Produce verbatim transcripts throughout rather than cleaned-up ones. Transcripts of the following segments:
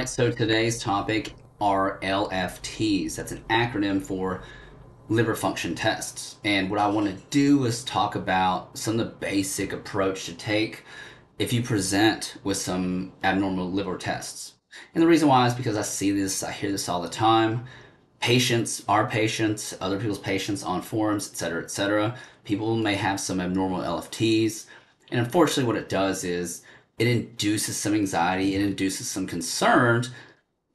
Alright, so today's topic are L F Ts. That's an acronym for liver function tests. And what I want to do is talk about some of the basic approach to take if you present with some abnormal liver tests. And the reason why is because I see this, I hear this all the time. Patients, our patients, other people's patients on forums, et cetera, et cetera. People may have some abnormal L F Ts. And unfortunately what it does is it induces some anxiety, it induces some concern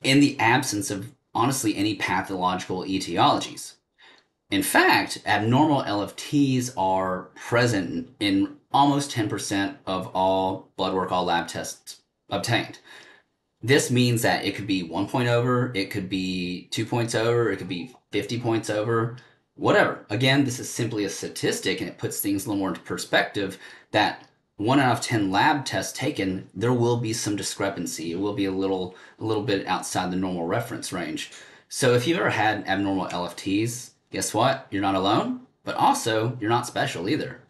in the absence of, honestly, any pathological etiologies. In fact, abnormal L F Ts are present in almost ten percent of all blood work, all lab tests obtained. This means that it could be one point over, it could be two points over, it could be fifty points over, whatever. Again, this is simply a statistic, and it puts things a little more into perspective that one out of ten lab tests taken, there will be some discrepancy. It will be a little, a little bit outside the normal reference range. So if you've ever had abnormal L F Ts, guess what? You're not alone, but also you're not special either.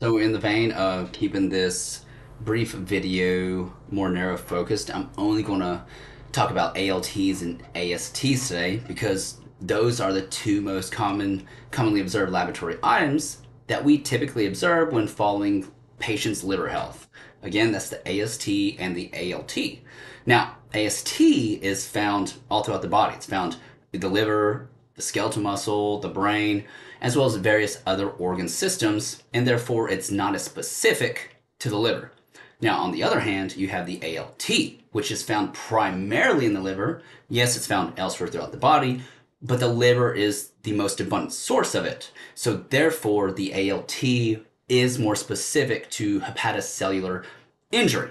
So in the vein of keeping this brief video more narrow focused, I'm only going to talk about A L Ts and A S Ts today because those are the two most common, commonly observed laboratory items that we typically observe when following patient's liver health. Again, that's the A S T and the A L T. Now, A S T is found all throughout the body. It's found in the liver, the skeletal muscle, the brain, as well as various other organ systems, and therefore it's not as specific to the liver. Now, on the other hand, you have the A L T, which is found primarily in the liver. Yes, it's found elsewhere throughout the body, but the liver is the most abundant source of it. So therefore, the A L T is more specific to hepatocellular injury.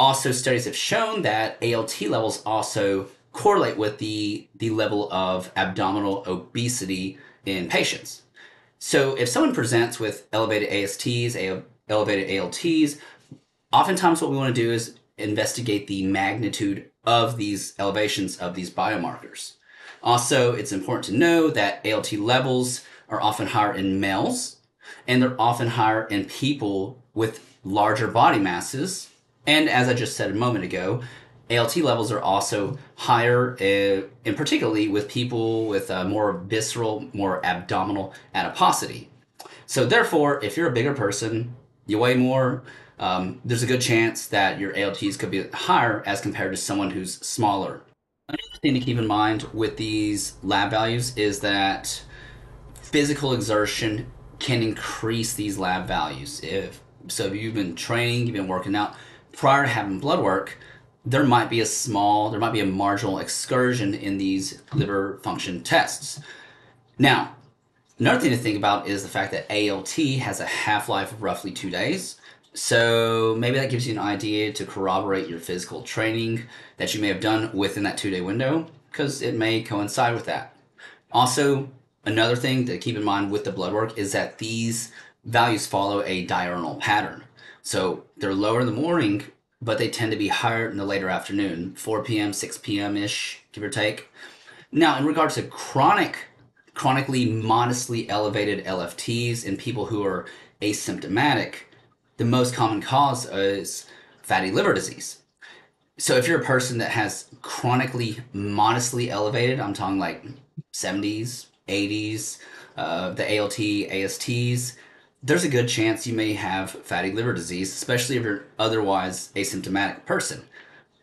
Also, studies have shown that A L T levels also correlate with the, the level of abdominal obesity in patients. So if someone presents with elevated A S Ts, elevated A L Ts, oftentimes what we want to do is investigate the magnitude of these elevations of these biomarkers. Also, it's important to know that A L T levels are often higher in males, and they're often higher in people with larger body masses. And as I just said a moment ago, A L T levels are also higher, uh, and particularly with people with uh, more visceral, more abdominal adiposity. So therefore, if you're a bigger person, you weigh more, um, there's a good chance that your A L Ts could be higher as compared to someone who's smaller. Another thing to keep in mind with these lab values is that physical exertion can increase these lab values. If so, if you've been training, you've been working out prior to having blood work, there might be a small, there might be a marginal excursion in these liver function tests. Now, another thing to think about is the fact that A L T has a half-life of roughly two days. So maybe that gives you an idea to corroborate your physical training that you may have done within that two-day window, because it may coincide with that. Also, another thing to keep in mind with the blood work is that these values follow a diurnal pattern. So they're lower in the morning, but they tend to be higher in the later afternoon, four p m, six p m-ish, give or take. Now, in regards to chronic, chronically modestly elevated L F Ts in people who are asymptomatic, the most common cause is fatty liver disease. So if you're a person that has chronically modestly elevated, I'm talking like seventies, eighties, uh, the A L T, A S Ts, there's a good chance you may have fatty liver disease, especially if you're an otherwise asymptomatic person.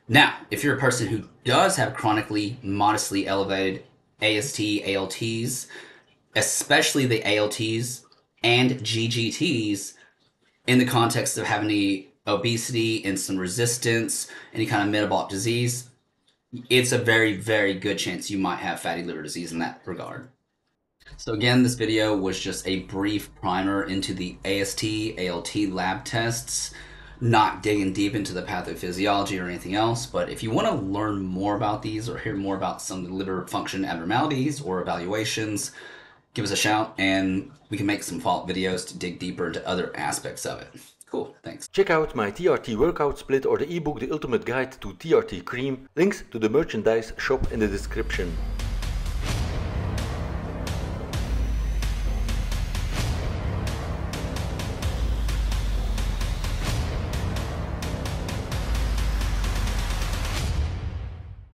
Now, if you're a person who does have chronically modestly elevated A S T, A L Ts, especially the A L Ts and G G Ts, in the context of having any obesity, insulin resistance, any kind of metabolic disease, it's a very, very good chance you might have fatty liver disease in that regard. So again, this video was just a brief primer into the A S T, A L T lab tests, not digging deep into the pathophysiology or anything else. But if you want to learn more about these or hear more about some of the liver function abnormalities or evaluations, give us a shout and we can make some follow-up videos to dig deeper into other aspects of it. Cool, thanks. Check out my T R T workout split or the ebook The Ultimate Guide to T R T Cream. Links to the merchandise shop in the description.